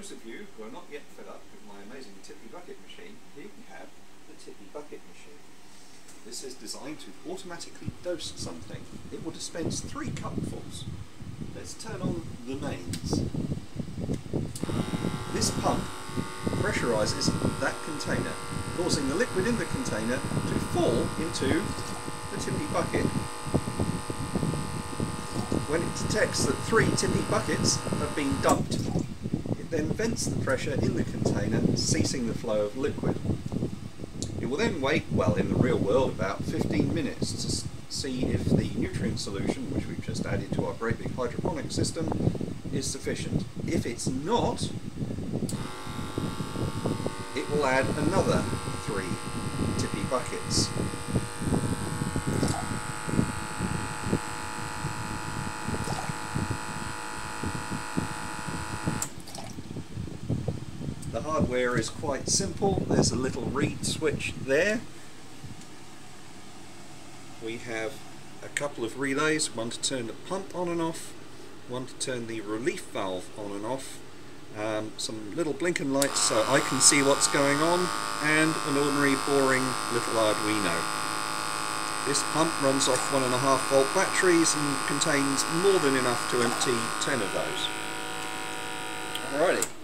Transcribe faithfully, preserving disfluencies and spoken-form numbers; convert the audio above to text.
those of you who are not yet fed up with my amazing tippy bucket machine, here we have the tippy bucket machine. This is designed to automatically dose something. It will dispense three cupfuls. Let's turn on the mains. This pump pressurises that container, causing the liquid in the container to fall into the tippy bucket. When it detects that three tippy buckets have been dumped, it then vents the pressure in the container, ceasing the flow of liquid. It will then wait, well, in the real world, about fifteen minutes to see if the nutrient solution, which we've just added to our great big hydroponic system, is sufficient. If it's not, it will add another three tippy buckets. The hardware is quite simple. There's a little reed switch there. We have a couple of relays, one to turn the pump on and off, one to turn the relief valve on and off, um, some little blinking lights so I can see what's going on, and an ordinary boring little Arduino. This pump runs off one and a half volt batteries and contains more than enough to empty ten of those. Alrighty.